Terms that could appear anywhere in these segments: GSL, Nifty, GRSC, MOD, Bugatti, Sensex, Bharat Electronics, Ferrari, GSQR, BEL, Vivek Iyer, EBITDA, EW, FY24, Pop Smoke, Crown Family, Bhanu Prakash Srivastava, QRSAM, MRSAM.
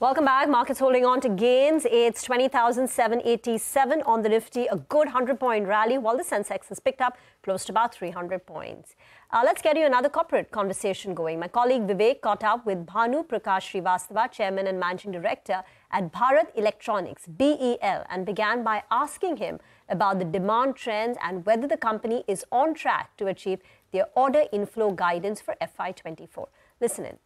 Welcome back. Markets holding on to gains. It's 20,787 on the Nifty, a good 100-point rally, while the Sensex has picked up close to about 300 points. Let's get you another corporate conversation going. My colleague Vivek caught up with Bhanu Prakash Srivastava, Chairman and Managing Director at Bharat Electronics, BEL, and began by asking him about the demand trends and whether the company is on track to achieve their order inflow guidance for FY24. Listen in.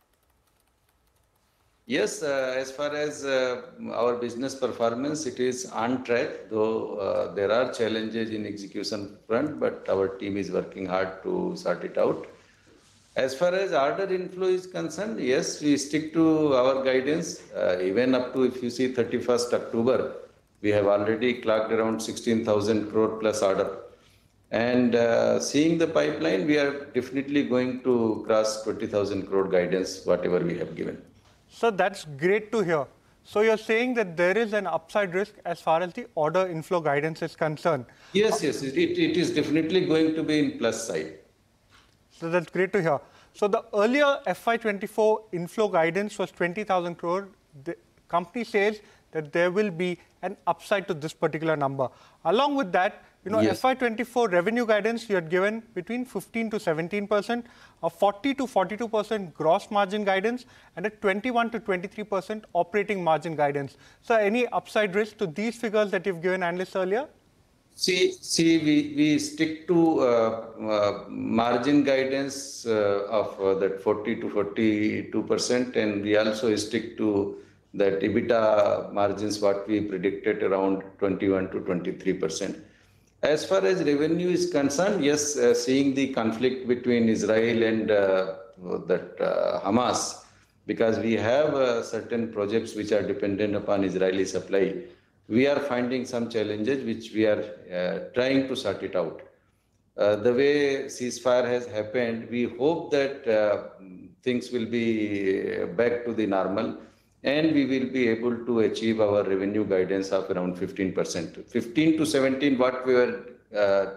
Yes, as far as our business performance, it is on track, though there are challenges in execution front, but our team is working hard to sort it out. As far as order inflow is concerned, yes, we stick to our guidance. Even up to, if you see, 31st October, we have already clocked around 16,000 crore plus order. And seeing the pipeline, we are definitely going to cross 20,000 crore guidance, whatever we have given. So that's great to hear. So you're saying that there is an upside risk as far as the order inflow guidance is concerned. Yes, yes, it is definitely going to be in plus side. So that's great to hear. So the earlier FY24 inflow guidance was 20,000 crore. The company says that there will be an upside to this particular number. Along with that, you know, yes. FY24 revenue guidance you had given between 15 to 17%, a 40 to 42% gross margin guidance, and a 21 to 23% operating margin guidance. So any upside risk to these figures that you've given analysts earlier? See, we stick to margin guidance of that 40 to 42%, and we also stick to that EBITDA margins, what we predicted around 21 to 23%. As far as revenue is concerned, yes, seeing the conflict between Israel and Hamas, because we have certain projects which are dependent upon Israeli supply, we are finding some challenges which we are trying to sort it out. The way ceasefire has happened, we hope that things will be back to the normal and we will be able to achieve our revenue guidance of around 15%. 15 to 17, what we were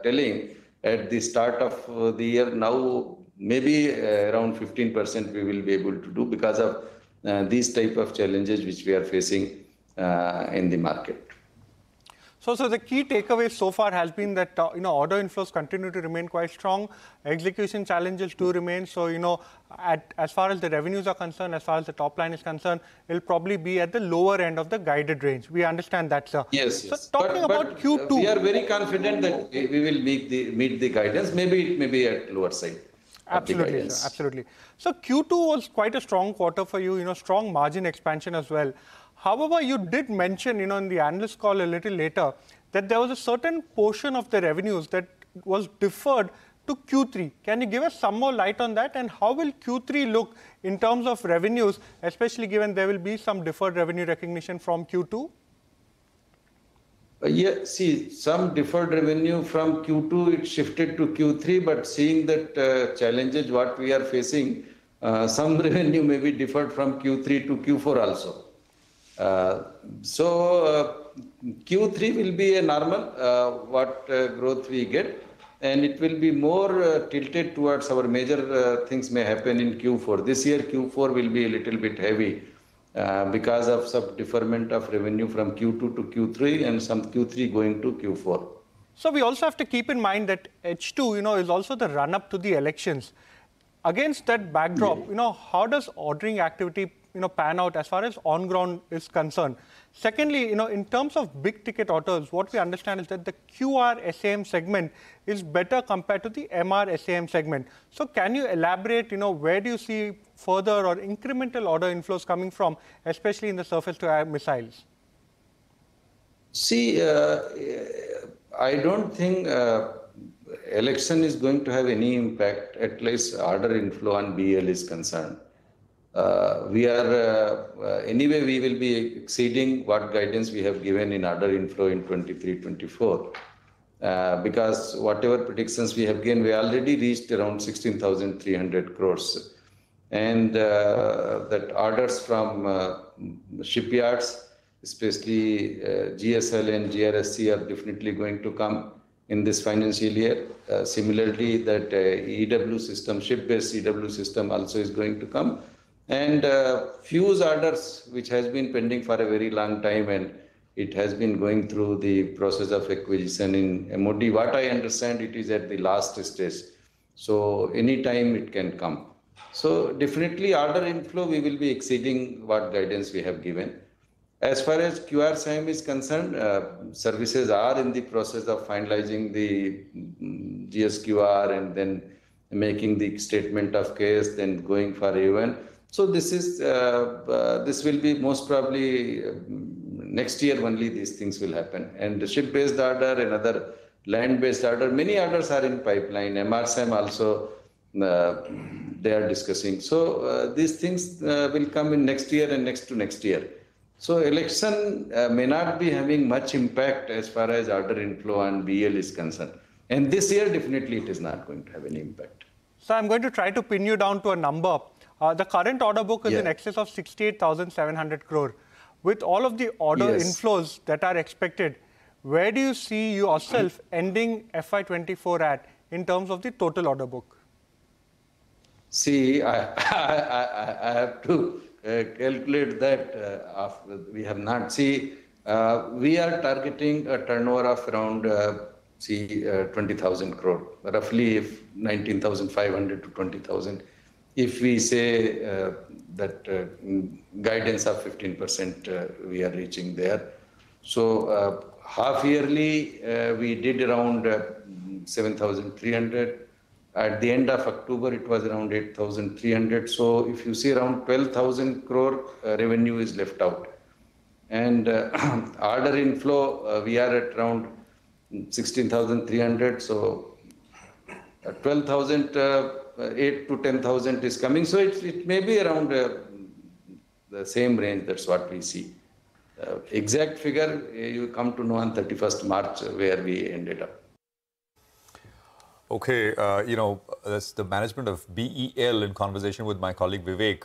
telling at the start of the year, now maybe around 15% we will be able to do because of these type of challenges which we are facing in the market. So the key takeaway so far has been that order inflows continue to remain quite strong. Execution challenges do remain. So as far as the revenues are concerned, as far as the top line is concerned, it'll probably be at the lower end of the guided range. We understand that, sir. Yes. So yes. Talking about Q2, we are very confident that we will meet the guidance. Maybe it may be at lower side. Absolutely, sir, absolutely. So Q2 was quite a strong quarter for you. Strong margin expansion as well. However, you did mention, in the analyst call a little later, that there was a certain portion of the revenues that was deferred to Q3. Can you give us some more light on that? And how will Q3 look in terms of revenues, especially given there will be some deferred revenue recognition from Q2? Yeah, see, some deferred revenue from Q2, it shifted to Q3. But seeing that challenges what we are facing, some revenue may be deferred from Q3 to Q4 also. Q3 will be a normal growth we get, and it will be more tilted towards our major things may happen in Q4. This year Q4 will be a little bit heavy because of some deferment of revenue from Q2 to Q3 and some Q3 going to Q4. So we also have to keep in mind that H2 is also the run-up to the elections. Against that backdrop, how does ordering activity pan out as far as on-ground is concerned? Secondly, in terms of big-ticket orders, what we understand is that the QRSAM segment is better compared to the MRSAM segment. So can you elaborate, where do you see further or incremental order inflows coming from, especially in the surface-to-air missiles? See, I don't think election is going to have any impact, at least order inflow on BL is concerned. We are, anyway, we will be exceeding what guidance we have given in order inflow in 23-24. Because whatever predictions we have given, we already reached around 16,300 crores. And that orders from shipyards, especially GSL and GRSC, are definitely going to come in this financial year. Similarly, that EW system, ship-based EW system also is going to come. and fuse orders which has been pending for a very long time, and it has been going through the process of acquisition in MOD. What I understand, it is at the last stage, so any time it can come. So definitely order inflow, we will be exceeding what guidance we have given. As far as QRSAM is concerned, services are in the process of finalizing the GSQR and then making the statement of case, then going for A1. So this is this will be most probably next year only these things will happen. And the ship-based order, another land-based order, many orders are in pipeline. MRSAM also they are discussing. So these things will come in next year and next to next year. So election may not be having much impact as far as order inflow and BEL is concerned. And this year, definitely, it is not going to have any impact. So I'm going to try to pin you down to a number. The current order book is in excess of 68,700 crore. With all of the order inflows that are expected, where do you see yourself ending FY24 at in terms of the total order book? See, I have to calculate that. After we have not. See, we are targeting a turnover of around 20,000 crore, roughly if 19,500 to 20,000. If we say that guidance of 15% we are reaching there. So half yearly, we did around 7,300. At the end of October, it was around 8,300. So if you see around 12,000 crore revenue is left out. And order inflow, we are at around 16,300, so 8 to 10,000 is coming. So it may be around the same range. That's what we see. Exact figure, you come to know on 31st March where we ended up. Okay, you know, that's the management of BEL in conversation with my colleague Vivek.